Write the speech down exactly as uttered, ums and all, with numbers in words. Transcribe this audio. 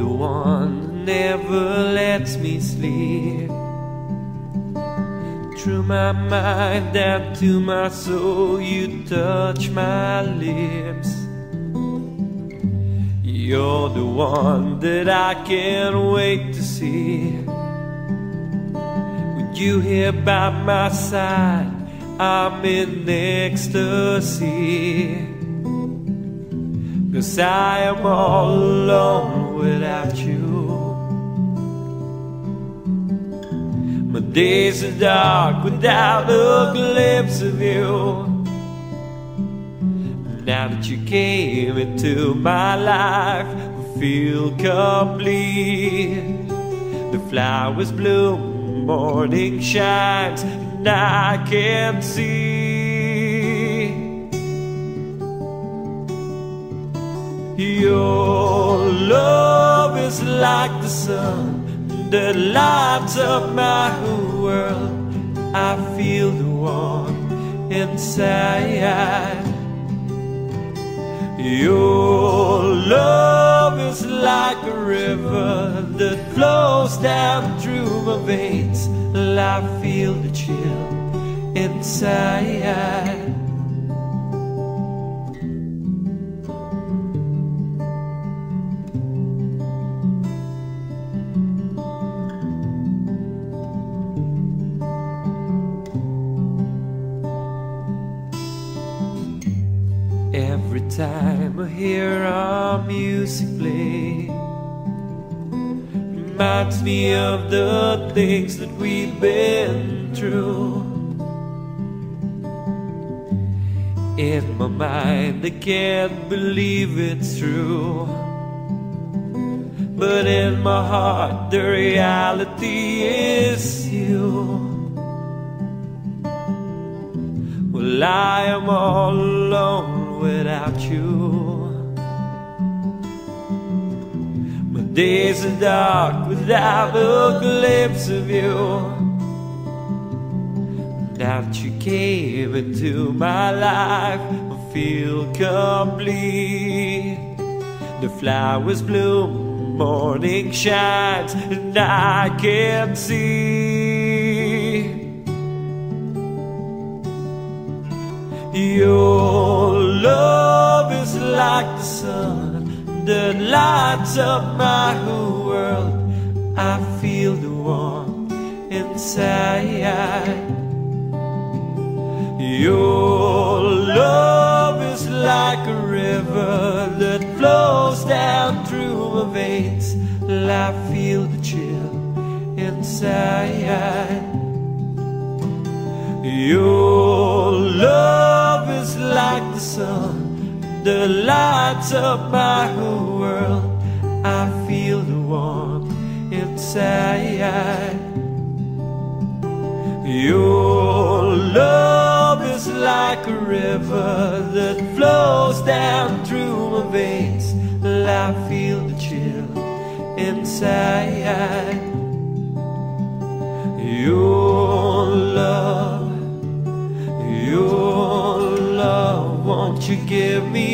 the one who never lets me sleep. Through my mind and to my soul, you touch my lips. You're the one that I can't wait to see. With you here by my side, I'm in ecstasy. 'Cause I am all alone without you. My days are dark without a glimpse of you. Now that you came into my life, I feel complete. The flowers bloom, morning shines, and I can see. Your love is like the sun that lights up my whole world. I feel the warmth inside. Your love is like a river that flows down through my veins, and I feel the chill inside. Every time I hear our music play, reminds me of the things that we've been through. In my mind I can't believe it's true, but in my heart the reality is you. Well, I am all alone without you. My days are dark without a glimpse of you. Now that you came into my life, I feel complete. The flowers bloom, morning shines, and I can see. Your love is like the sun that lights up my whole world. I feel the warmth inside. Your love is like a river that flows down through my veins. I feel the chill inside. Your love is like the sun that lights up my whole world. I feel the warmth inside. Your love is like a river that flows down through my veins. I feel the chill inside. Your love, your love, won't you give me